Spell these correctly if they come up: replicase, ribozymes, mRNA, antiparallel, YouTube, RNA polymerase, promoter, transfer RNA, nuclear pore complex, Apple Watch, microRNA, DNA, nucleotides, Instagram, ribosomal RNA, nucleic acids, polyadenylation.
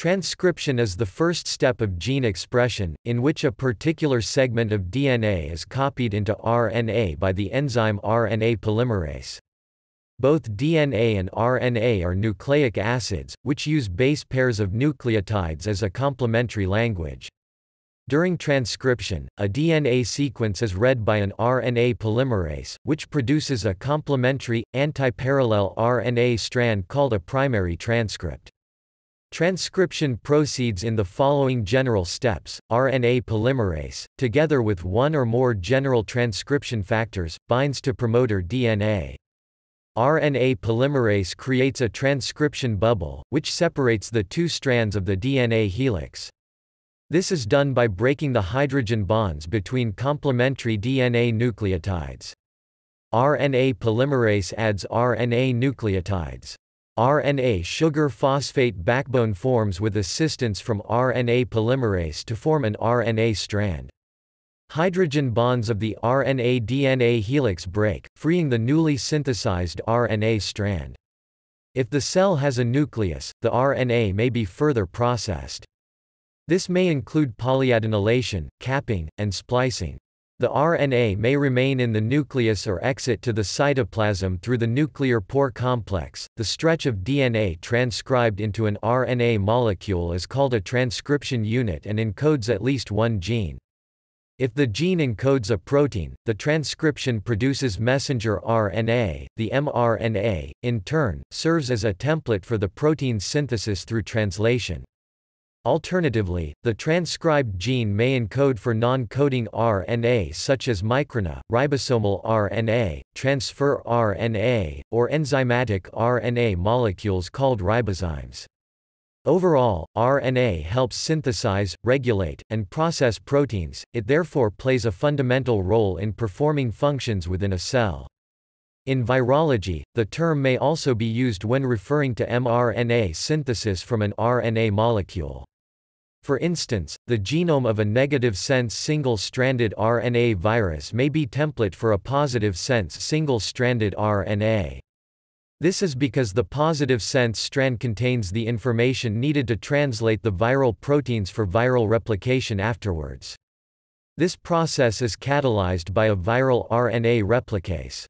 Transcription is the first step of gene expression, in which a particular segment of DNA is copied into RNA by the enzyme RNA polymerase. Both DNA and RNA are nucleic acids, which use base pairs of nucleotides as a complementary language. During transcription, a DNA sequence is read by an RNA polymerase, which produces a complementary, antiparallel RNA strand called a primary transcript. Transcription proceeds in the following general steps: RNA polymerase, together with one or more general transcription factors, binds to promoter DNA. RNA polymerase creates a transcription bubble, which separates the two strands of the DNA helix. This is done by breaking the hydrogen bonds between complementary DNA nucleotides. RNA polymerase adds RNA nucleotides. RNA sugar phosphate backbone forms with assistance from RNA polymerase to form an RNA strand. Hydrogen bonds of the RNA-DNA helix break, freeing the newly synthesized RNA strand. If the cell has a nucleus, the RNA may be further processed. This may include polyadenylation, capping, and splicing. The RNA may remain in the nucleus or exit to the cytoplasm through the nuclear pore complex. The stretch of DNA transcribed into an RNA molecule is called a transcription unit and encodes at least one gene. If the gene encodes a protein, the transcription produces messenger RNA. The mRNA, in turn, serves as a template for the protein's synthesis through translation. Alternatively, the transcribed gene may encode for non-coding RNA such as microRNA, ribosomal RNA, transfer RNA, or enzymatic RNA molecules called ribozymes. Overall, RNA helps synthesize, regulate, and process proteins. It therefore plays a fundamental role in performing functions within a cell. In virology, the term may also be used when referring to mRNA synthesis from an RNA molecule. For instance, the genome of a negative-sense single-stranded RNA virus may be template for a positive-sense single-stranded RNA. This is because the positive-sense strand contains the information needed to translate the viral proteins for viral replication afterwards. This process is catalyzed by a viral RNA replicase.